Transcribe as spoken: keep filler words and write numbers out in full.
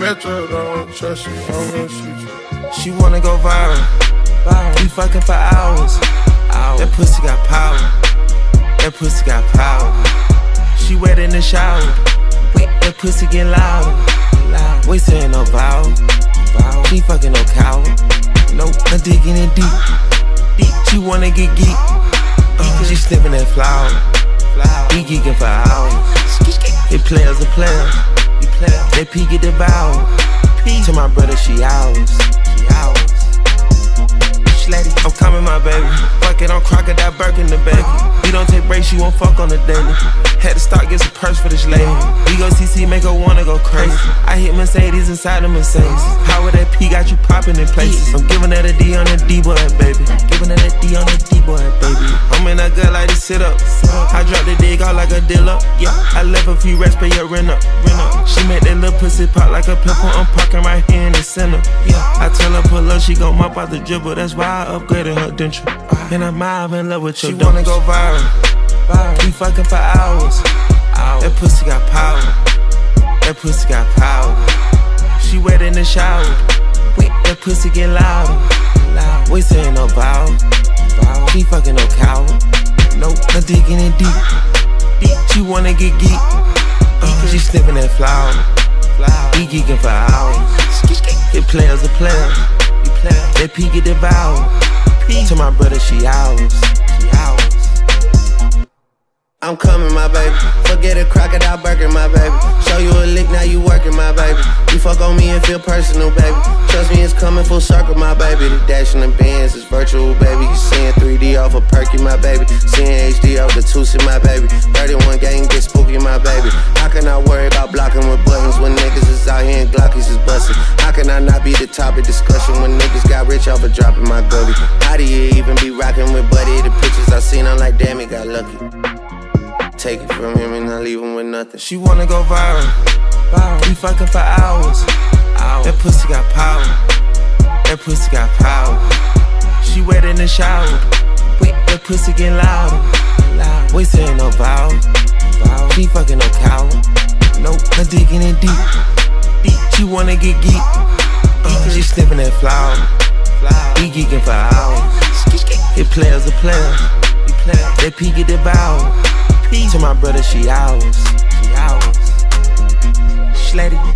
met her, don't trust you, I'm gonna shoot you. She wanna go viral. We fucking for hours. That pussy got power. That pussy got power. She wet in the shower. That pussy get loud. We sayin' no vow. She fucking no cow. Nope, I'm digging it deep. She wanna get geek. Uh, she sniffin' that flower. We geekin' for hours. They players are players. They peek at the bow. To my brother, she ours. I'm coming, my baby. Fuck it, I'm crocodile Birkin the baby. We don't take breaks, she won't fuck on the daily. Had to start, get some purse for this lady. We go C C, make her wanna go crazy. I hit Mercedes inside the Mercedes. Power that P got you popping in places. I'm giving that a D on the D boy, baby. Giving that a D on the D boy, baby. I'm in a gut like to sit up. I drop the dig out like a dealer. Yeah, I left a few racks, pay your rent up. She make that little pussy pop like a pimple. I'm parking right here in the center. Yeah, I tell her pull up, she gon' mop out the dribble. That's why I upgraded her denture. And I'm mild in love with your dummies. She wanna go viral. We fucking for hours. That pussy got power. That pussy got power. She wet in the shower. That pussy get loud. We sayin' no vow. She fucking no cow. Nope, I'm digging it deep. She wanna get geek. Uh, she sniffin' that flower. We geekin' for hours. They players are players. They peek at the bow. To my brother, she ours. I'm coming, my baby. Forget a crocodile Birkin, my baby. Show you a lick, now you working, my baby. You fuck on me and feel personal, baby. Trust me, it's coming full circle, my baby. The dash in the Benz is virtual, baby. You seeing three D off a Perky, my baby. Seeing H D off the Tucson, my baby. thirty-one gang get spooky, my baby. How can I worry about blocking with buttons when niggas is out here and Glockies is busting? How can I not be the topic discussion when niggas got rich off of dropping my goody? How do you even be rocking with Buddy? The pictures I seen, I'm like, damn, he got lucky. Take it from him and I leave him with nothing. She wanna go viral. We fucking for hours. That pussy got power. That pussy got power. She wet in the shower. That pussy get loud. We sayin' no vow. She fucking no cow. Nope, I'm digging it deep. She wanna get geek. Uh, she sniffin' that flower. We geekin' for hours. It players are players. They peek at the bow. To my brother, she ours. She ours. Slatty.